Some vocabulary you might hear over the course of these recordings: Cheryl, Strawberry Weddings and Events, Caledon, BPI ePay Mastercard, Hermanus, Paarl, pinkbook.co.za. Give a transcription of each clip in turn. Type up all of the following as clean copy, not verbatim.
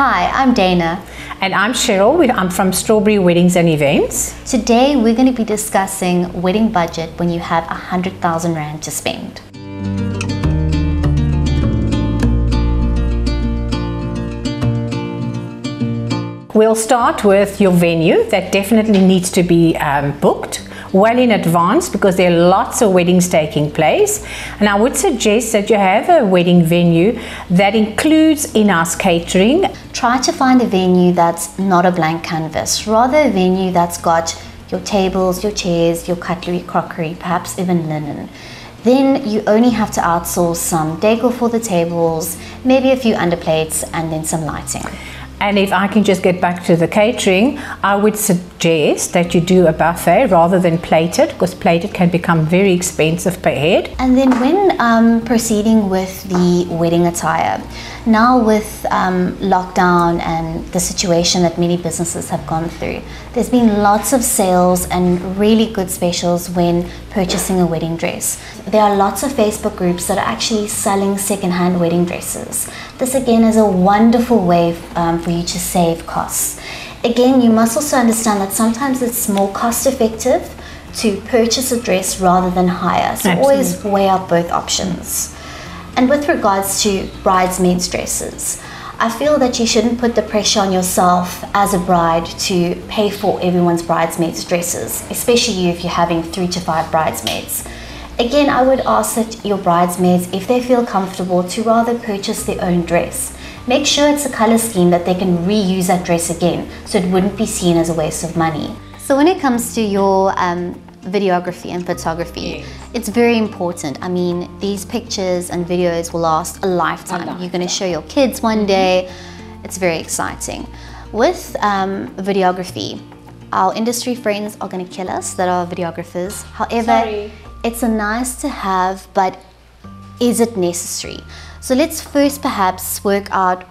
Hi, I'm Dana. And I'm Cheryl. I'm from Strawberry Weddings and Events. Today we're going to be discussing wedding budget when you have 100,000 Rand to spend. We'll start with your venue. That definitely needs to be booked well in advance because there are lots of weddings taking place, and I would suggest that you have a wedding venue that includes in-house catering. Try to find a venue that's not a blank canvas, rather a venue that's got your tables, your chairs, your cutlery, crockery, perhaps even linen. Then you only have to outsource some decor for the tables, maybe a few underplates, and then some lighting. And if I can just get back to the catering, I would suggest that you do a buffet rather than plated, because plated can become very expensive per head. And then when proceeding with the wedding attire, now with lockdown and the situation that many businesses have gone through, there's been lots of sales and really good specials when purchasing a wedding dress. There are lots of Facebook groups that are actually selling second-hand wedding dresses. This again is a wonderful way for you to save costs. Again, you must also understand that sometimes it's more cost effective to purchase a dress rather than hire. So absolutely, always weigh up both options. And with regards to bridesmaids' dresses, I feel that you shouldn't put the pressure on yourself as a bride to pay for everyone's bridesmaids' dresses, especially you if you're having 3 to 5 bridesmaids. Again, I would ask that your bridesmaids, if they feel comfortable, to rather purchase their own dress. Make sure it's a color scheme that they can reuse that dress again, so it wouldn't be seen as a waste of money. So when it comes to your videography and photography, it's very important. I mean, these pictures and videos will last a lifetime. You're going to show your kids one day. It's very exciting. With videography, our industry friends are going to kill us that are videographers. However, it's a nice to have, but is it necessary? So let's first perhaps work out,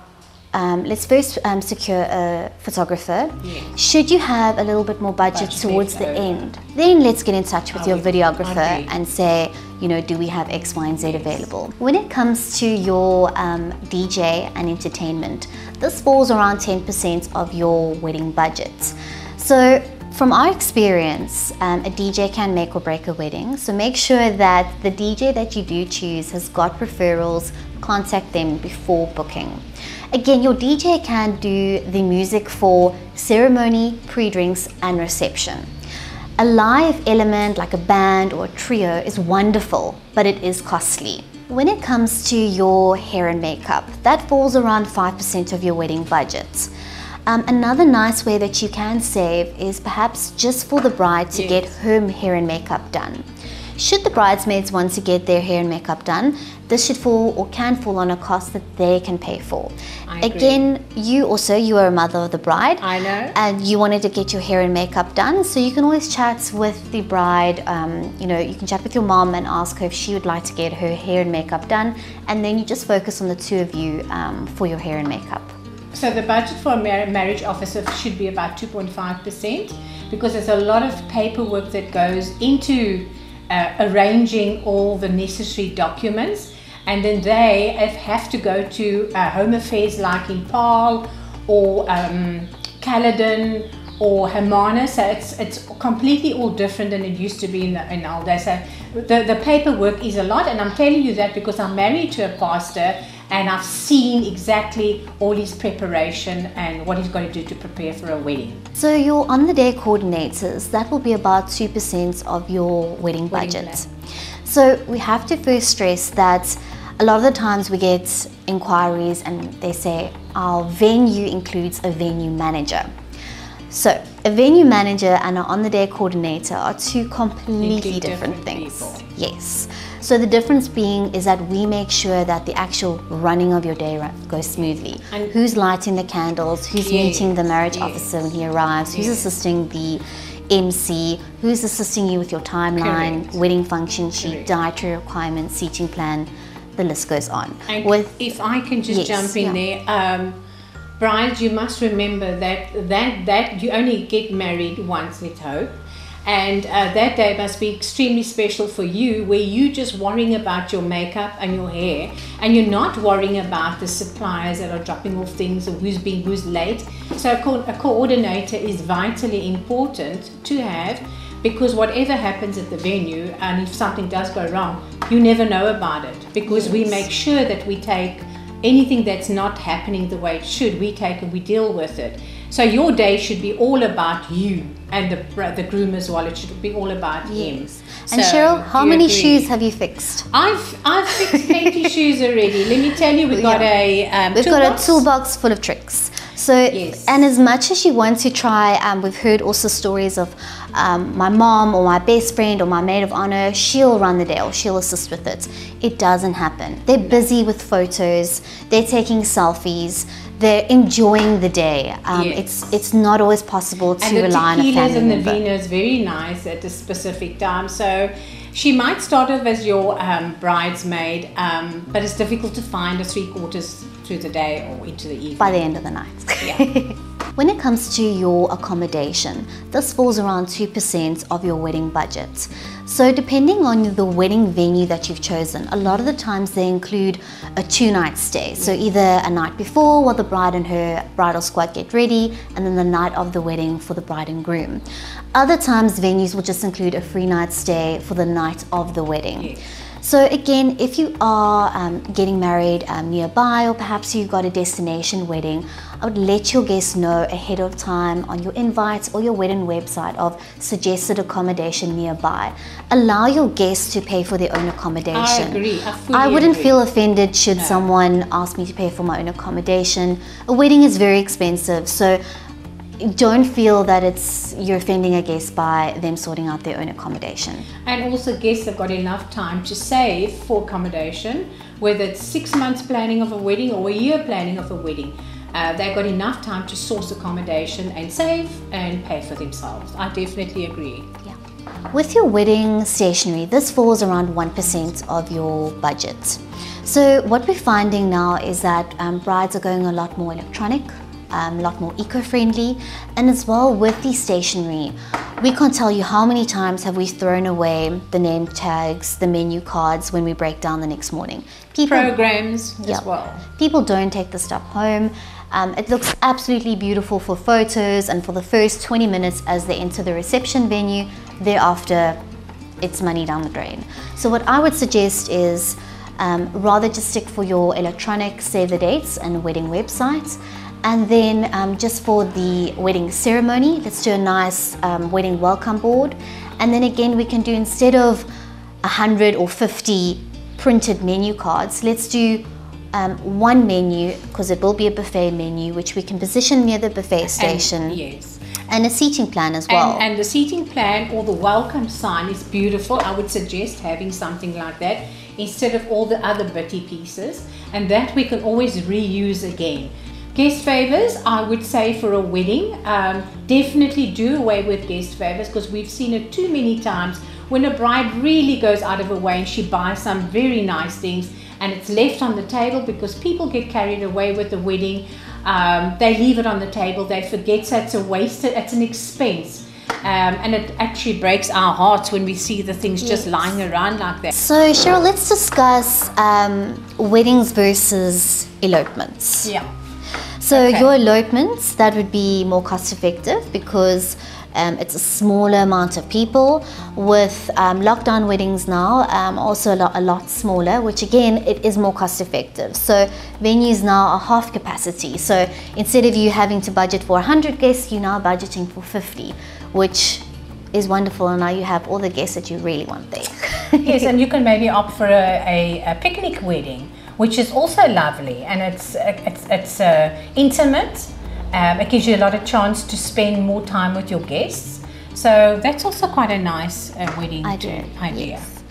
secure a photographer. Yes. Should you have a little bit more budget towards the end, then let's get in touch with your videographer and say, you know, do we have X, Y, and Z available? When it comes to your DJ and entertainment, this falls around 10% of your wedding budget. So from our experience, a DJ can make or break a wedding. So make sure that the DJ that you do choose has got referrals. Contact them before booking. Again, your DJ can do the music for ceremony, pre-drinks, and reception. A live element like a band or a trio is wonderful, but it is costly. When it comes to your hair and makeup, that falls around 5% of your wedding budget. Another nice way that you can save is perhaps just for the bride to get her hair and makeup done. Should the bridesmaids want to get their hair and makeup done, this should fall or can fall on a cost that they can pay for. Again, you are a mother of the bride. I know. And you wanted to get your hair and makeup done, so you can always chat with the bride. You can chat with your mom and ask her if she would like to get her hair and makeup done, and then you just focus on the two of you for your hair and makeup. So the budget for a marriage officer should be about 2.5%, because there's a lot of paperwork that goes into arranging all the necessary documents, and then they have to go to Home Affairs like in Paarl or Caledon or Hermanus. So it's completely all different than it used to be in the old days. So the paperwork is a lot, and I'm telling you that because I'm married to a pastor and I've seen exactly all his preparation and what he's got to do to prepare for a wedding. So your on-the-day coordinators, that will be about 2% of your wedding budget. So we have to first stress that a lot of the times we get inquiries and they say our venue includes a venue manager. So a venue manager and an on-the-day coordinator are two completely different things. People. Yes. So the difference being is that we make sure that the actual running of your day goes smoothly. And who's lighting the candles, who's meeting the marriage officer when he arrives, who's assisting the MC, who's assisting you with your timeline, wedding function sheet, dietary requirements, seating plan, the list goes on. And if I can just jump in there. Brides, you must remember that you only get married once, let's hope, And that day must be extremely special for you, where you're just worrying about your makeup and your hair, and you're not worrying about the suppliers that are dropping off things or who's late. So a coordinator is vitally important to have, because whatever happens at the venue, and if something does go wrong, you never know about it, because yes. We make sure that we take anything that's not happening the way it should, we take and we deal with it. So your day should be all about you, and the groom as well. It should be all about yes. him. And so, Cheryl, how many shoes have you fixed? I've fixed 20 shoes already. Let me tell you, we've got a toolbox full of tricks. So, yes. And as much as she wants to try, we've heard also stories of my mom or my best friend or my maid of honor, she'll run the day or she'll assist with it. It doesn't happen. They're busy with photos, they're taking selfies, they're enjoying the day. Yes. It's not always possible to rely on a family member. And the tequilas and the vino is very nice at a specific time. So she might start off as your bridesmaid, but it's difficult to find a three-quarters through the day or into the evening. By the end of the night. Yeah. When it comes to your accommodation, this falls around 2% of your wedding budget. So depending on the wedding venue that you've chosen, a lot of the times they include a two-night stay. So either a night before while the bride and her bridal squad get ready, and then the night of the wedding for the bride and groom. Other times venues will just include a free-night stay for the night of the wedding. Yeah. So again, if you are getting married nearby, or perhaps you've got a destination wedding, I would let your guests know ahead of time on your invites or your wedding website of suggested accommodation nearby. Allow your guests to pay for their own accommodation. I agree. I wouldn't feel offended should someone ask me to pay for my own accommodation. A wedding is very expensive, so don't feel that you're offending a guest by them sorting out their own accommodation. And also, guests have got enough time to save for accommodation, whether it's 6 months planning of a wedding or a year planning of a wedding. They've got enough time to source accommodation and save and pay for themselves. I definitely agree. Yeah. With your wedding stationery, this falls around 1% of your budget. So what we're finding now is that brides are going a lot more electronic, a lot more eco-friendly, and as well with the stationery, we can't tell you how many times have we thrown away the name tags, the menu cards when we break down the next morning. Programs as well. People don't take the stuff home. It looks absolutely beautiful for photos and for the first 20 minutes as they enter the reception venue. Thereafter, it's money down the drain. So what I would suggest is rather just stick for your electronic save the dates and wedding websites. And then just for the wedding ceremony, let's do a nice wedding welcome board. And then again, we can do, instead of 100 or 50 printed menu cards, let's do one menu, because it will be a buffet menu, which we can position near the buffet station. And a seating plan as well. And the seating plan or the welcome sign is beautiful. I would suggest having something like that instead of all the other bitty pieces. And that we can always reuse again. Guest favors, I would say for a wedding, definitely do away with guest favors, because we've seen it too many times when a bride really goes out of her way and she buys some very nice things and it's left on the table because people get carried away with the wedding. They leave it on the table, they forget, so it's a waste, it's an expense. And it actually breaks our hearts when we see the things just lying around like that. So Cheryl, let's discuss weddings versus elopements. Yeah. So your elopements, that would be more cost effective because it's a smaller amount of people. With lockdown weddings now, also a lot smaller, which again, it is more cost effective. So venues now are half capacity. So instead of you having to budget for 100 guests, you're now budgeting for 50, which is wonderful, and now you have all the guests that you really want there. Yes, and you can maybe opt for a picnic wedding, which is also lovely, and it's intimate. It gives you a lot of chance to spend more time with your guests. So that's also quite a nice wedding idea. Yes.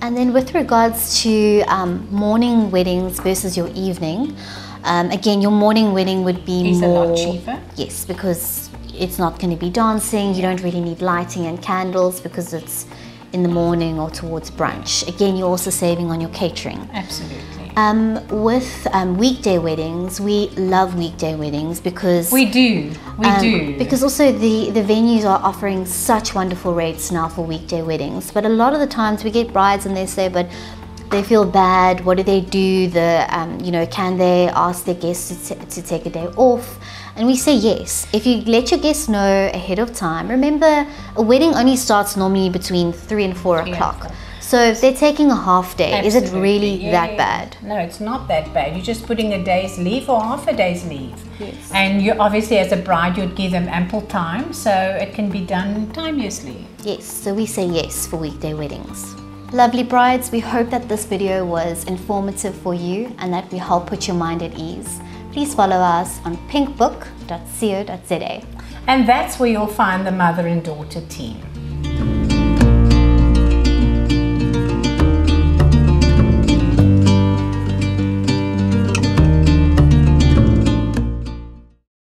And then with regards to morning weddings versus your evening, again, your morning wedding would be a lot cheaper. Yes, because it's not going to be dancing. You don't really need lighting and candles because it's in the morning or towards brunch. Again, you're also saving on your catering. Absolutely. With weekday weddings, we love weekday weddings because... We do. Because also the venues are offering such wonderful rates now for weekday weddings. But a lot of the times we get brides and they say, but they feel bad, what do they do? You know, can they ask their guests to take a day off? And we say yes. If you let your guests know ahead of time, remember a wedding only starts normally between 3 and 4 o'clock. So if they're taking a half day, Absolutely. Is it really that bad? No, it's not that bad. You're just putting a day's leave or half a day's leave. Yes. And you obviously, as a bride, you'd give them ample time, so it can be done timelessly. Yes, so we say yes for weekday weddings. Lovely brides, we hope that this video was informative for you and that we help put your mind at ease. Please follow us on pinkbook.co.za. And that's where you'll find the mother and daughter team.